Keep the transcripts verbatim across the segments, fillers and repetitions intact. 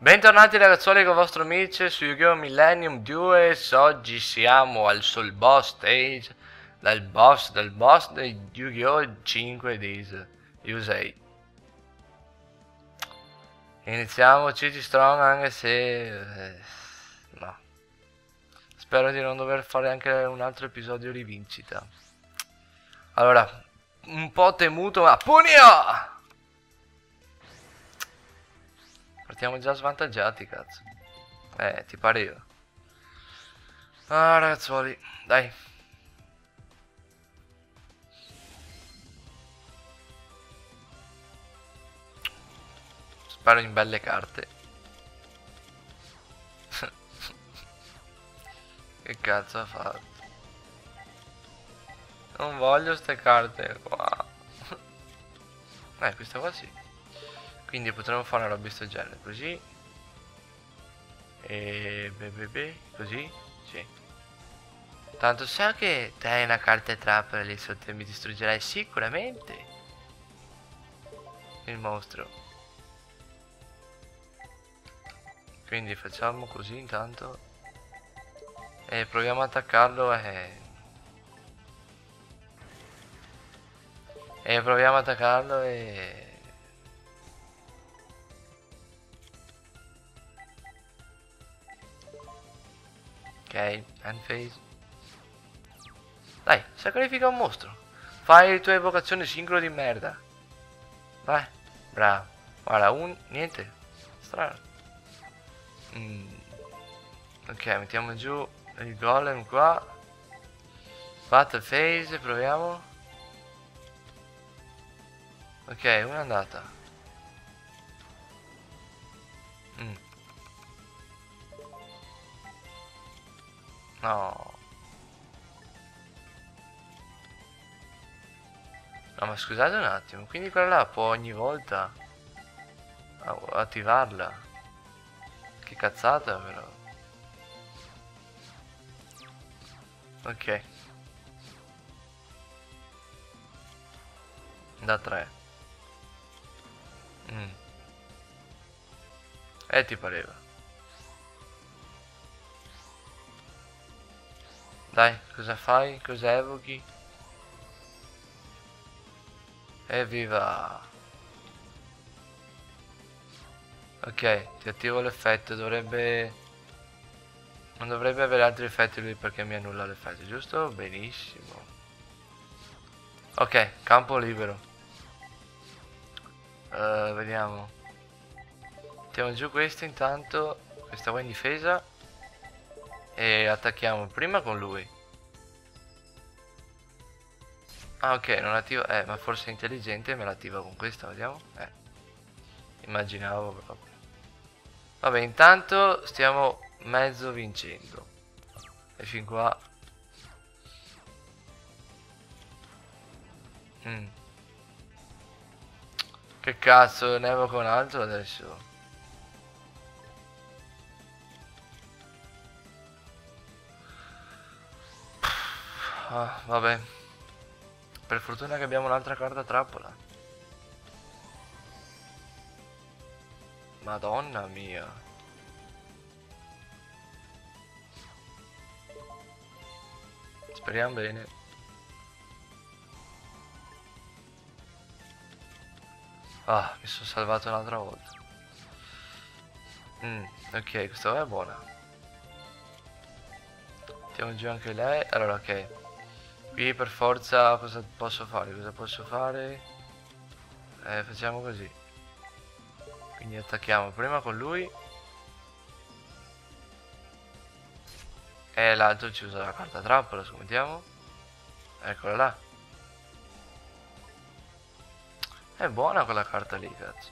Bentornati ragazzuoli con il vostro Mitch su Yu-Gi-Oh! Millennium Duels. Oggi siamo al Soul Boss Stage dal boss, del boss di Yu-Gi-Oh! cinque di Yusei. Iniziamo C C Strong, anche se... Eh, no. Spero di non dover fare anche un altro episodio di vincita. Allora, un po' temuto ma... Punio! Siamo già svantaggiati, cazzo. Eh, ti pareva. Ah, ragazzuoli, dai. Spero in belle carte. Che cazzo ha fatto? Non voglio ste carte qua. Eh, questa qua sì. Quindi potremmo fare una roba di questo genere, così. E beh, beh, beh, così, sì. Tanto so che te hai una carta trappola lì sotto e mi distruggerai sicuramente il mostro. Quindi facciamo così intanto. E proviamo ad attaccarlo e... E proviamo ad attaccarlo e... Ok, hand phase. Dai, sacrifica un mostro. Fai le tue evocazioni sincro di merda. Vai, bravo. Guarda, un... niente. Strano. Mm. Ok, mettiamo giù il golem qua. Battle phase, proviamo. Ok, una andata. Mm. No. No, ma scusate un attimo. Quindi quella là può ogni volta attivarla. Che cazzata però. Ok. Da tre. Mm. E eh, ti pareva. Dai, cosa fai? Cosa evochi? Evviva! Ok, ti attivo l'effetto, dovrebbe... Non dovrebbe avere altri effetti lui perché mi annulla l'effetto, giusto? Benissimo. Ok, campo libero. Uh, vediamo. Mettiamo giù questo intanto. Questa qua in difesa. E attacchiamo prima con lui. Ah ok, non attiva. Eh, ma forse è intelligente, me l'attiva con questa, vediamo. Eh. Immaginavo proprio. Vabbè, intanto stiamo mezzo vincendo. E fin qua. Mm. Che cazzo, ne avevo con altro adesso. Ah, vabbè. Per fortuna che abbiamo un'altra carta trappola. Madonna mia. Speriamo bene. Ah, mi sono salvato un'altra volta. Mm, ok, questa è buona. Mettiamo giù anche lei. Allora, ok. Qui per forza cosa posso fare? Cosa posso fare? Eh, facciamo così. Quindi attacchiamo prima con lui. E l'altro ci usa la carta trappola, scommettiamo. Eccola là. È buona quella carta lì, cazzo.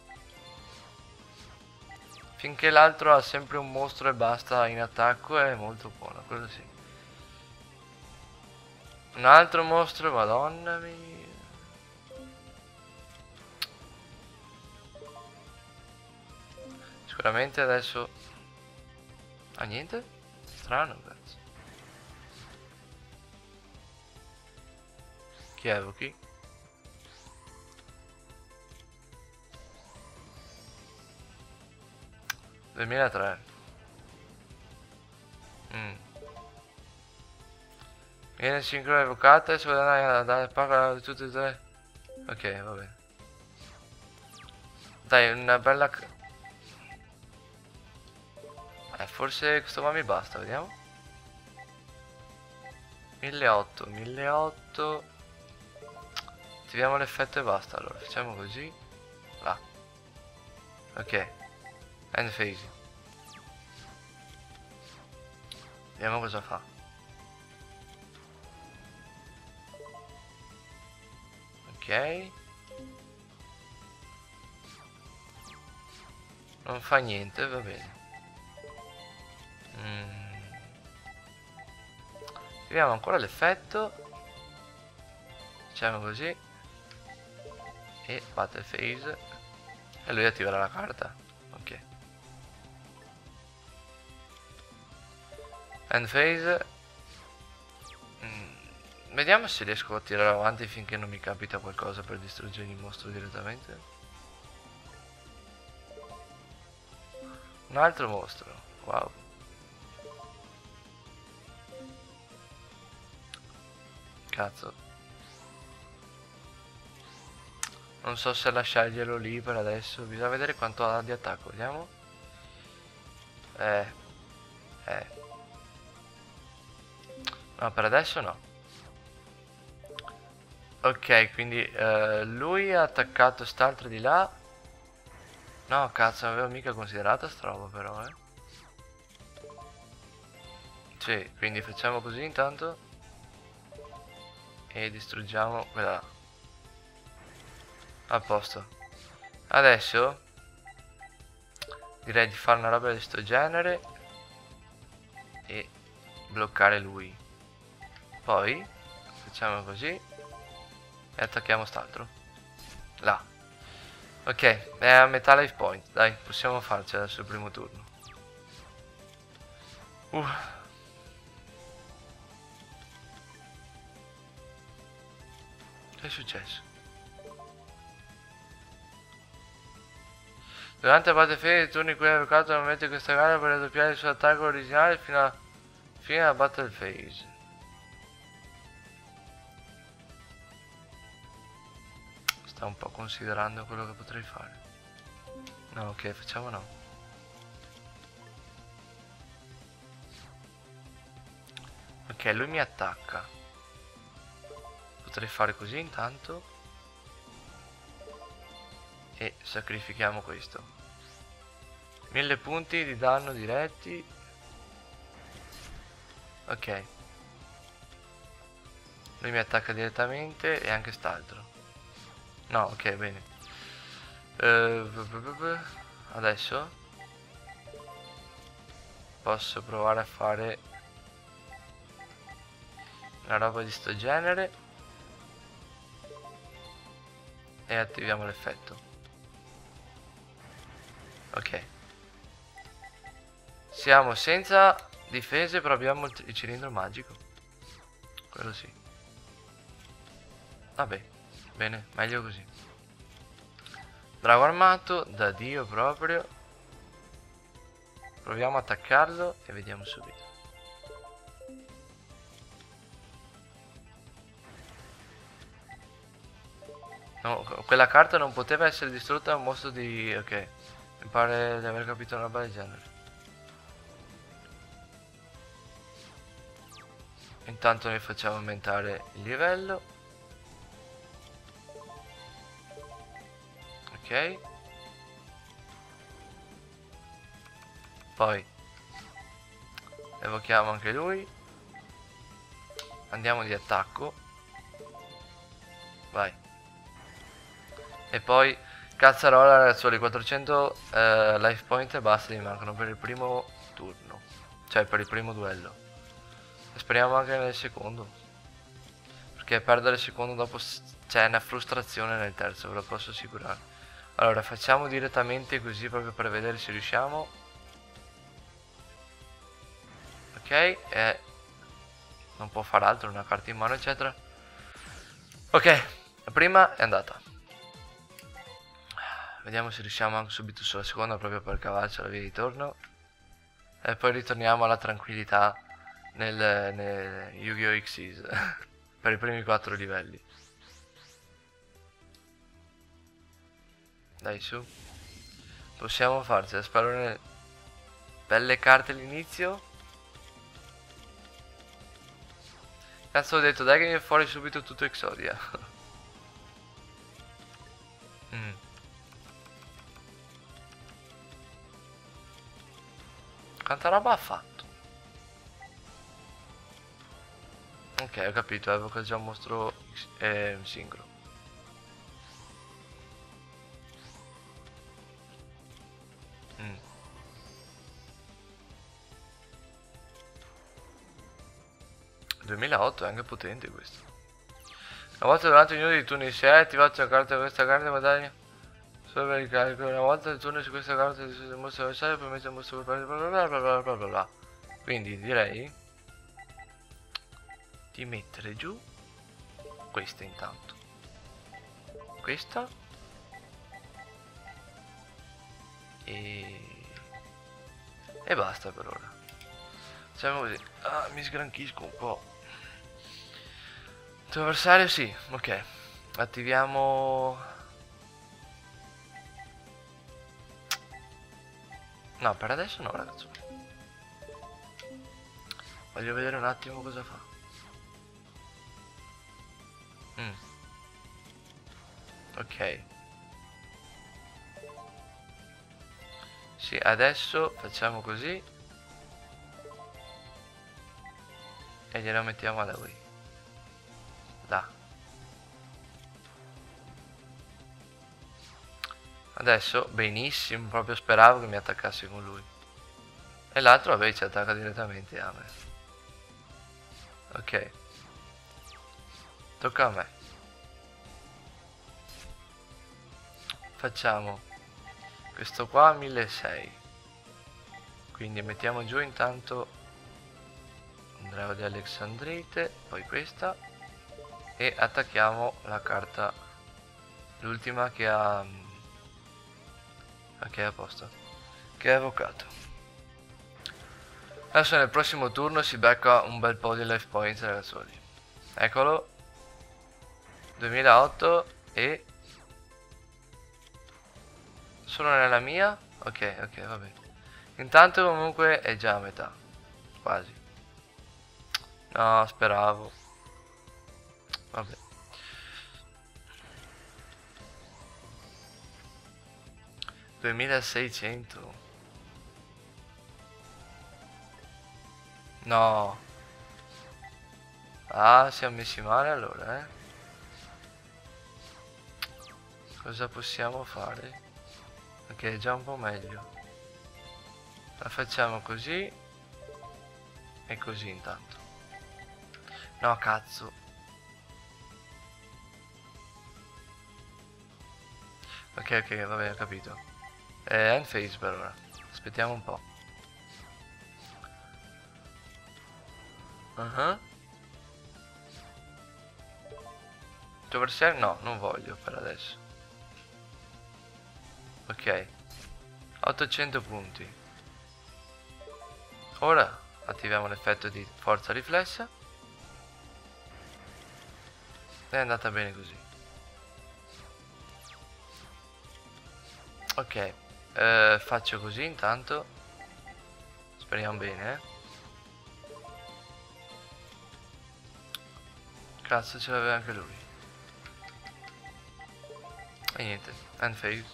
Finché l'altro ha sempre un mostro e basta in attacco è molto buona, quello sì. Un altro mostro, madonna mia. Sicuramente adesso... Ah, niente? Strano, cazzo. Chi evochi? duemilatré. Mm. Viene sincrona evocata e sulla dare paga di tutti e tre. Ok, va bene. Dai, una bella... Eh, forse questo qua mi basta, vediamo. milleottocento, milleottocento. Attiviamo l'effetto e basta, allora facciamo così. Là. Ok. End phase. Vediamo cosa fa. Ok. Non fa niente, va bene. Mm. Vediamo ancora l'effetto. Facciamo così. E battle phase. E lui attiverà la carta. Ok. End phase. Mm. Vediamo se riesco a tirare avanti finché non mi capita qualcosa per distruggere il mostro direttamente. Un altro mostro, wow. Cazzo. Non so se lasciarglielo lì per adesso. Bisogna vedere quanto ha di attacco, vediamo. Eh. Eh. No, per adesso no. Ok, quindi eh, lui ha attaccato st'altro di là. No, cazzo, non avevo mica considerata sta roba però, eh. Sì, quindi facciamo così intanto. E distruggiamo quella là. A posto. Adesso direi di fare una roba di sto genere e bloccare lui. Poi facciamo così e attacchiamo st'altro. Là. Ok, è a metà life point, dai, possiamo farcela sul primo turno. Uh. Che è successo? Durante la parte fine dei turni in cui ha giocato al momento di questa gara per raddoppiare il suo attacco originale fino, a, fino alla battle phase. Sta un po' considerando quello che potrei fare. No, ok, facciamo no. Ok, lui mi attacca. Potrei fare così intanto. E sacrifichiamo questo. Mille punti di danno diretti. Ok. Lui mi attacca direttamente e anche st'altro. No, ok, bene. Uh, adesso posso provare a fare una roba di sto genere e attiviamo l'effetto. Ok. Siamo senza difese, però abbiamo il cilindro magico. Quello sì. Vabbè. Bene, meglio così. Drago armato, da Dio proprio. Proviamo a attaccarlo e vediamo subito. No, quella carta non poteva essere distrutta da un mostro di... Ok, mi pare di aver capito una roba del genere. Intanto noi facciamo aumentare il livello. Ok. Poi evochiamo anche lui. Andiamo di attacco. Vai. E poi cazzarola ragazzuoli, quattrocento eh, life point e basta gli mancano per il primo turno. Cioè per il primo duello. E speriamo anche nel secondo. Perché perdere il secondo dopo c'è una frustrazione nel terzo, ve lo posso assicurare. Allora facciamo direttamente così proprio per vedere se riusciamo. Ok, eh, non può fare altro, una carta in mano eccetera. Ok, la prima è andata. Vediamo se riusciamo anche subito sulla seconda, proprio per cavarci la via di ritorno. E poi ritorniamo alla tranquillità nel, nel Yu-Gi-Oh! Xyz per i primi quattro livelli. Dai, su. Possiamo farcela, sparone. Belle carte all'inizio. Cazzo, ho detto, dai che mi è fuori subito tutto Exodia. mm. Quanta roba ha fatto? Ok, ho capito, evoca già un mostro eh, singolo. duemilaotto è anche potente questo. Una volta durante ognuno dei turni se hai attivato una carta, questa carta guadagna solo per il carico. Una volta il turno su questa carta il mostro avversario permette il mostro per perdere, bla bla bla bla bla bla. Quindi direi di mettere giù questa intanto. Questa e, e basta per ora. Facciamo così. Ah, mi sgranchisco un po'. Tuo avversario sì, ok. Attiviamo. No, per adesso no, ragazzo. Voglio vedere un attimo cosa fa. Mm. Ok. Sì, adesso facciamo così. E glielo mettiamo da lui. Là. Adesso, benissimo, proprio speravo che mi attaccasse con lui. E l'altro vabbè ci attacca direttamente a me. Ok. Tocca a me. Facciamo questo qua a milleseicento. Quindi mettiamo giù intanto un drago di Alexandrite, poi questa. E attacchiamo la carta, l'ultima che ha... ok, a posto. Che ha evocato. Adesso nel prossimo turno si becca un bel po' di life points, ragazzuoli. Eccolo. duemilaotto e... solo nella mia? Ok, ok, va bene. Intanto comunque è già a metà. Quasi. No, speravo. Vabbè. duemilaseicento. No. Ah, siamo messi male allora, eh. Cosa possiamo fare? Ok, è già un po' meglio. La facciamo così. E così intanto. No, cazzo. Ok, ok, va bene, ho capito. End phase per ora. Aspettiamo un po'. Uh-huh. Tuo avversario? No, non voglio per adesso. Ok. ottocento punti. Ora attiviamo l'effetto di forza riflessa. È andata bene così. Ok. Uh, faccio così intanto. Speriamo bene, eh. Cazzo, ce l'aveva anche lui. E niente, end phase.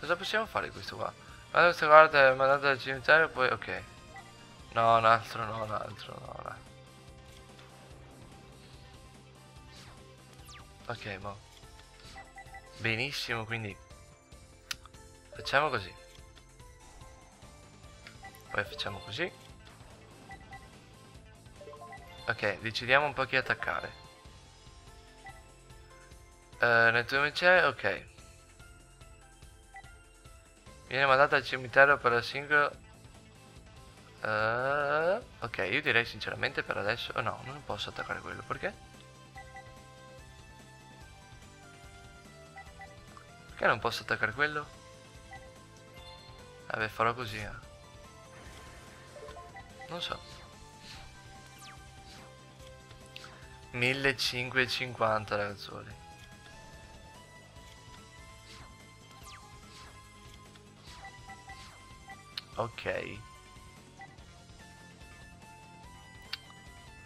Cosa possiamo fare questo qua? Guarda questa guarda è mandata dal cimitero, poi ok. No, un altro, no, un altro, no, un altro. Ok, boh. Benissimo, quindi facciamo così. Poi facciamo così. Ok, decidiamo un po' chi attaccare. uh, Nel tuo invece, ok. Viene mandata al cimitero per la singola. uh, Ok, io direi sinceramente per adesso oh, no, non posso attaccare quello, perché? Perché non posso attaccare quello? Vabbè, farò così, eh. Non so. millecinquecentocinquanta, ragazzuoli. Ok.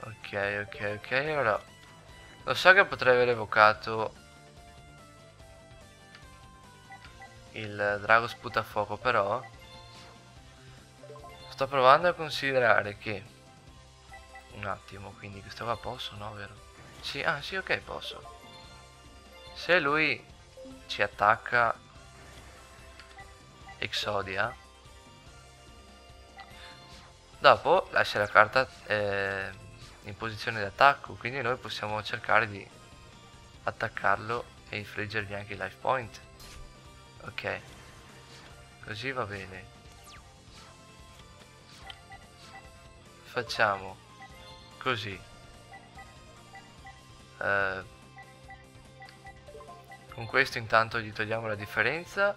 Ok, ok, ok, allora. Lo so che potrei aver evocato il drago sputafuoco, però sto provando a considerare che un attimo, quindi questo qua posso, no, vero? Sì, ah sì, ok, posso. Se lui ci attacca Exodia, dopo lascia la carta eh, in posizione di attacco, quindi noi possiamo cercare di attaccarlo e infliggergli anche il life point. Ok, così va bene. Facciamo così. Eh, con questo intanto gli togliamo la differenza.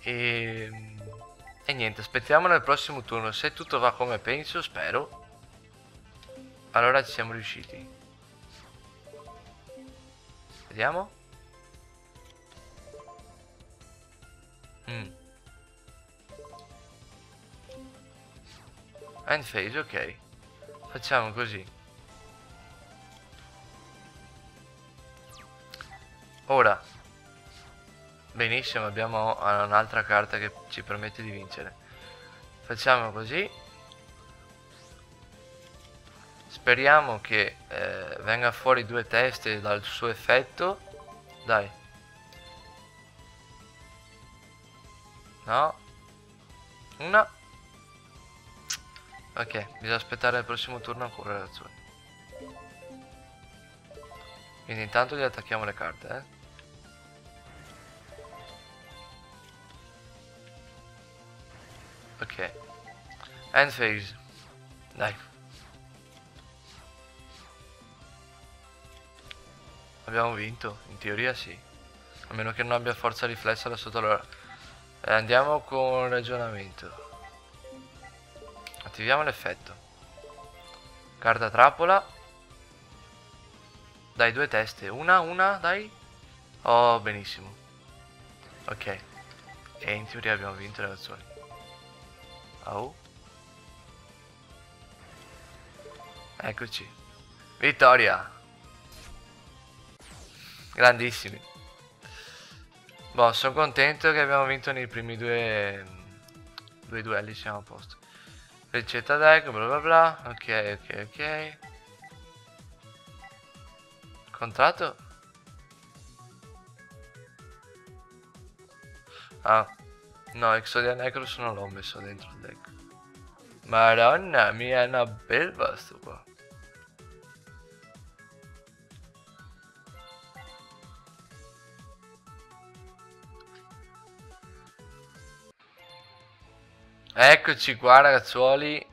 E, e niente, aspettiamo nel prossimo turno. Se tutto va come penso, spero, allora ci siamo riusciti. Vediamo. Mm. End phase, ok. Facciamo così. Ora. Benissimo, abbiamo un'altra carta che ci permette di vincere. Facciamo così. Speriamo che eh, venga fuori due teste dal suo effetto. Dai. No. Una. Ok, bisogna aspettare il prossimo turno ancora, ragazzi. Quindi intanto gli attacchiamo le carte, eh. Ok. End phase. Dai. Abbiamo vinto, in teoria sì. A meno che non abbia forza riflessa là sotto. Allora, eh, andiamo con ragionamento. Attiviamo l'effetto. Carta trappola. Dai, due teste. Una, una, dai. Oh, benissimo. Ok. E in teoria abbiamo vinto, ragazzi. Oh. Eccoci. Vittoria. Grandissimi. Boh, sono contento che abbiamo vinto nei primi due due duelli, siamo a posto. Ricetta deck, bla bla bla. Ok, ok, ok. Contratto? Ah, no, Exodia Necros non l'ho messo dentro il deck. Madonna mia, è una belva sto qua. Eccoci qua, ragazzuoli,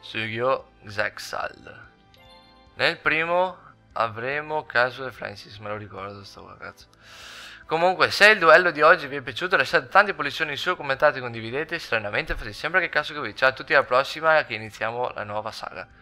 su Gio Zexal. Nel primo avremo caso di Francis, me lo ricordo sto ragazzo. Comunque, se il duello di oggi vi è piaciuto, lasciate tante posizioni in su, commentate, condividete, stranamente fate sempre che caso che vi. Ciao a tutti, alla prossima che iniziamo la nuova saga.